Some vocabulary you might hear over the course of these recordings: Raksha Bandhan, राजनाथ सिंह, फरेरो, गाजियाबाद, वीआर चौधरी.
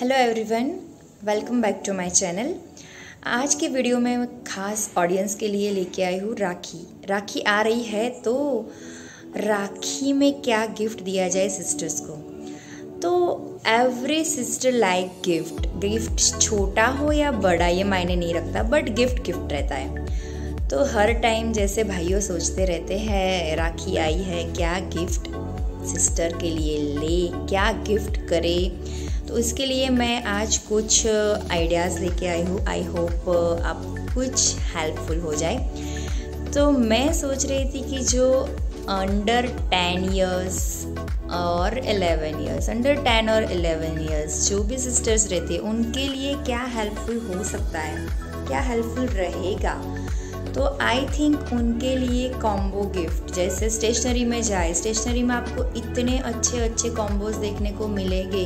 Hello everyone, welcome back to my channel. आज के video में ख़ास ऑडियंस के लिए लेके आई हूँ राखी। राखी आ रही है तो राखी में क्या गिफ्ट दिया जाए सिस्टर्स को। तो एवरी सिस्टर लाइक गिफ्ट छोटा हो या बड़ा ये मायने नहीं रखता, बट गिफ्ट रहता है। तो हर टाइम जैसे भाइयों सोचते रहते हैं राखी आई है क्या गिफ्ट सिस्टर के लिए ले, क्या गिफ्ट करे। तो इसके लिए मैं आज कुछ आइडियाज़ लेके आई हूँ। आई होप आप कुछ हेल्पफुल हो जाए। तो मैं सोच रही थी कि जो अंडर 10 ईयर्स और 11 ईयर्स, अंडर 10 और 11 ईयर्स जो भी सिस्टर्स रहती हैं उनके लिए क्या हेल्पफुल हो सकता है, क्या हेल्पफुल रहेगा। तो आई थिंक उनके लिए कॉम्बो गिफ्ट, जैसे स्टेशनरी में जाए, स्टेशनरी में आपको इतने अच्छे अच्छे कॉम्बोज देखने को मिलेंगे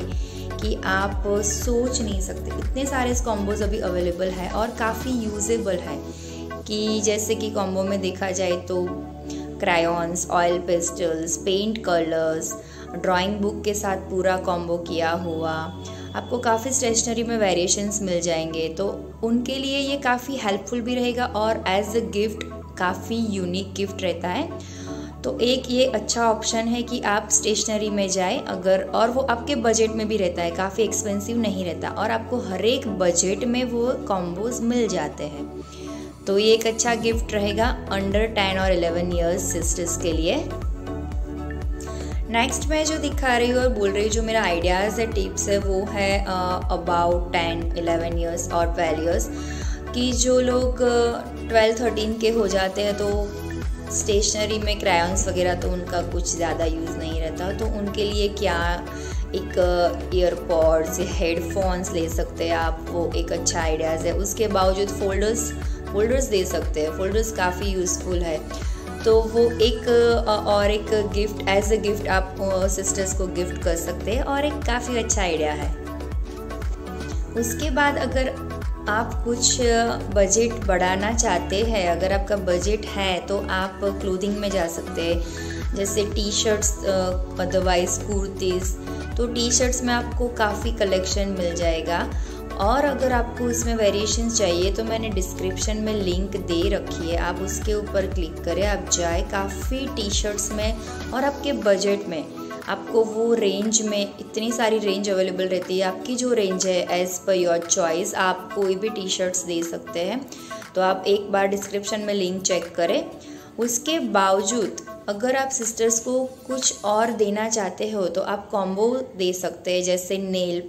कि आप सोच नहीं सकते। इतने सारे कॉम्बोज अभी अवेलेबल है और काफ़ी यूजेबल है। कि जैसे कि कॉम्बो में देखा जाए तो crayons, oil pastels, paint colours, drawing book के साथ पूरा कॉम्बो किया हुआ आपको काफ़ी स्टेशनरी में वेरिएशंस मिल जाएंगे। तो उनके लिए ये काफ़ी हेल्पफुल भी रहेगा और एज अ गिफ्ट काफ़ी यूनिक गिफ्ट रहता है। तो एक ये अच्छा ऑप्शन है कि आप स्टेशनरी में जाए अगर, और वो आपके बजट में भी रहता है, काफ़ी एक्सपेंसिव नहीं रहता और आपको हर एक बजट में वो कॉम्बोज मिल जाते हैं। तो ये एक अच्छा गिफ्ट रहेगा अंडर 10 और 11 ईयर्स सिस्टर्स के लिए। नेक्स्ट मैं जो दिखा रही हूँ और बोल रही हूँ जो मेरा आइडियाज़ है, टिप्स है, वो है अबाउट 10, 11 ईयर्स और 12 ईयर्स। कि जो लोग 12, 13 के हो जाते हैं तो स्टेशनरी में क्रायॉन्स वगैरह तो उनका कुछ ज़्यादा यूज़ नहीं रहता। तो उनके लिए क्या एक ईयरपॉड्स, हेडफोन्स ले सकते हैं आप, वो एक अच्छा आइडियाज़ है। उसके बावजूद फोल्डर्स दे सकते हैं, फोल्डर्स काफ़ी यूज़फुल है। तो वो एक और एक गिफ्ट, एज अ गिफ्ट आप सिस्टर्स को गिफ्ट कर सकते हैं और एक काफ़ी अच्छा आइडिया है। उसके बाद अगर आप कुछ बजट बढ़ाना चाहते हैं, अगर आपका बजट है तो आप क्लोथिंग में जा सकते हैं, जैसे टी शर्ट्स, अदरवाइज कुर्तीज़। तो टी शर्ट्स में आपको काफ़ी कलेक्शन मिल जाएगा और अगर आपको इसमें वेरिएशन चाहिए तो मैंने डिस्क्रिप्शन में लिंक दे रखी है, आप उसके ऊपर क्लिक करें, आप जाए। काफ़ी टी शर्ट्स में और आपके बजट में आपको वो रेंज में इतनी सारी रेंज अवेलेबल रहती है। आपकी जो रेंज है एज़ पर योर चॉइस आप कोई भी टी शर्ट्स दे सकते हैं। तो आप एक बार डिस्क्रिप्शन में लिंक चेक करें। उसके बावजूद अगर आप सिस्टर्स को कुछ और देना चाहते हो तो आप कॉम्बो दे सकते हैं, जैसे नेल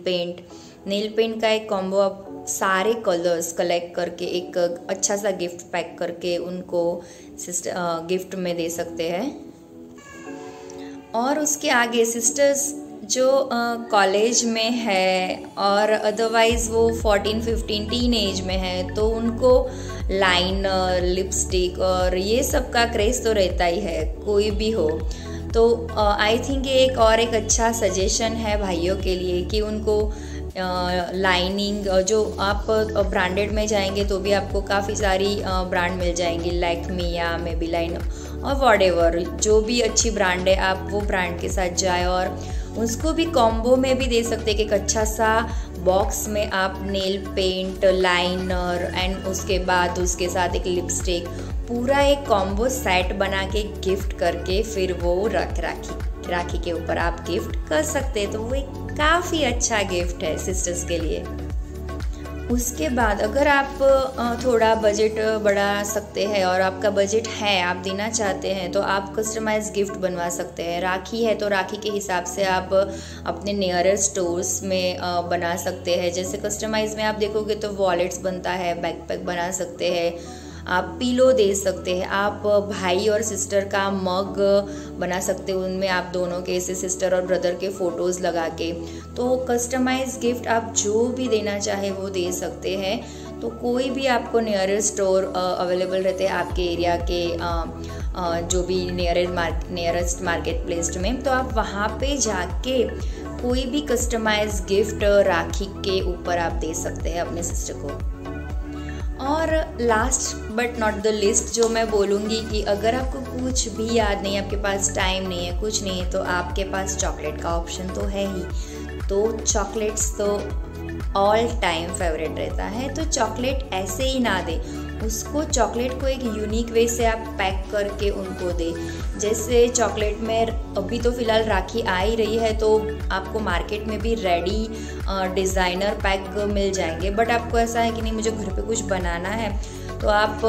पेंट का एक कॉम्बो। आप सारे कलर्स कलेक्ट करके एक अच्छा सा गिफ्ट पैक करके उनको सिस्टर गिफ्ट में दे सकते हैं। और उसके आगे सिस्टर्स जो कॉलेज में है और अदरवाइज़ वो 14, 15 टीन एज में है तो उनको लाइनर, लिपस्टिक और ये सब का क्रेज़ तो रहता ही है, कोई भी हो। तो आई थिंक ये एक और एक अच्छा सजेशन है भाइयों के लिए कि उनको लाइनिंग, जो आप ब्रांडेड में जाएंगे तो भी आपको काफ़ी सारी ब्रांड मिल जाएंगी, लाइक मिया, मेबी लाइन और वॉटेवर, जो भी अच्छी ब्रांड है आप वो ब्रांड के साथ जाए। और उसको भी कॉम्बो में भी दे सकते हैं कि एक अच्छा सा बॉक्स में आप नेल पेंट, लाइनर एंड उसके बाद उसके साथ एक लिपस्टिक, पूरा एक कॉम्बो सेट बना के गिफ्ट करके फिर वो राखी के ऊपर आप गिफ्ट कर सकते हैं। तो वो एक काफ़ी अच्छा गिफ्ट है सिस्टर्स के लिए। उसके बाद अगर आप थोड़ा बजट बढ़ा सकते हैं और आपका बजट है, आप देना चाहते हैं, तो आप कस्टमाइज गिफ्ट बनवा सकते हैं। राखी है तो राखी के हिसाब से आप अपने नियरेस्ट स्टोर्स में बना सकते हैं। जैसे कस्टमाइज में आप देखोगे तो वॉलेट्स बनता है, बैकपैक बना सकते हैं आप, पिलो दे सकते हैं आप, भाई और सिस्टर का मग बना सकते हो, उनमें आप दोनों के, ऐसे सिस्टर और ब्रदर के फ़ोटोज़ लगा के। तो कस्टमाइज गिफ्ट आप जो भी देना चाहे वो दे सकते हैं। तो कोई भी आपको नियरेस्ट स्टोर अवेलेबल रहते हैं आपके एरिया के जो भी नियरेस्ट मार्केट प्लेस में, तो आप वहाँ पे जाके कोई भी कस्टमाइज गिफ्ट राखी के ऊपर आप दे सकते हैं अपने सिस्टर को। और last but not the least जो मैं बोलूँगी कि अगर आपको कुछ भी याद नहीं, आपके पास टाइम नहीं है, कुछ नहीं है, तो आपके पास चॉकलेट का ऑप्शन तो है ही। तो चॉकलेट्स तो ऑल टाइम फेवरेट रहता है। तो चॉकलेट ऐसे ही ना दे, उसको चॉकलेट को एक यूनिक वे से आप पैक करके उनको दे। जैसे चॉकलेट में अभी तो फ़िलहाल राखी आ ही रही है तो आपको मार्केट में भी रेडी डिज़ाइनर पैक मिल जाएंगे, बट आपको ऐसा है कि नहीं मुझे घर पे कुछ बनाना है तो आप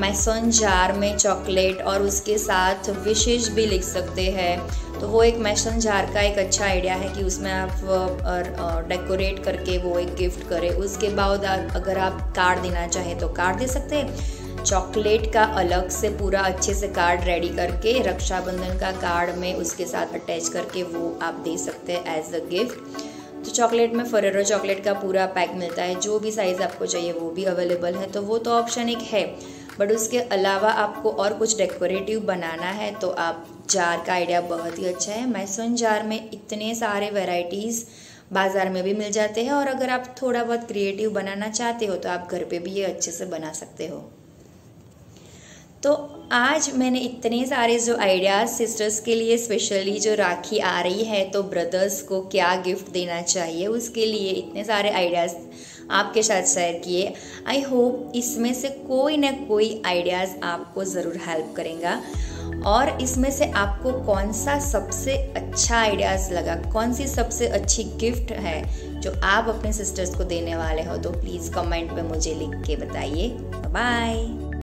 मैसन जार में चॉकलेट और उसके साथ विशेष भी लिख सकते हैं। तो वो एक मैसन जार का एक अच्छा आइडिया है कि उसमें आप डेकोरेट करके वो एक गिफ्ट करें। उसके बाद अगर आप कार्ड देना चाहें तो कार्ड दे सकते हैं। चॉकलेट का अलग से पूरा अच्छे से कार्ड रेडी करके रक्षाबंधन का कार्ड में उसके साथ अटैच करके वो आप दे सकते हैं एज अ गिफ्ट। तो चॉकलेट में फरेरो चॉकलेट का पूरा पैक मिलता है, जो भी साइज़ आपको चाहिए वो भी अवेलेबल है। तो वो तो ऑप्शन एक है, बट उसके अलावा आपको और कुछ डेकोरेटिव बनाना है तो आप जार का आइडिया बहुत ही अच्छा है। मैसन जार में इतने सारे वैरायटीज़ बाज़ार में भी मिल जाते हैं, और अगर आप थोड़ा बहुत क्रिएटिव बनाना चाहते हो तो आप घर पे भी ये अच्छे से बना सकते हो। तो आज मैंने इतने सारे जो आइडियाज़ सिस्टर्स के लिए स्पेशली जो राखी आ रही है तो ब्रदर्स को क्या गिफ्ट देना चाहिए उसके लिए इतने सारे आइडियाज़ आपके साथ शेयर किए। आई होप इसमें से कोई ना कोई आइडियाज़ आपको ज़रूर हेल्प करेगा। और इसमें से आपको कौन सा सबसे अच्छा आइडियाज़ लगा, कौन सी सबसे अच्छी गिफ्ट है जो आप अपने सिस्टर्स को देने वाले हो, तो प्लीज़ कमेंट में मुझे लिख के बताइए। बाय।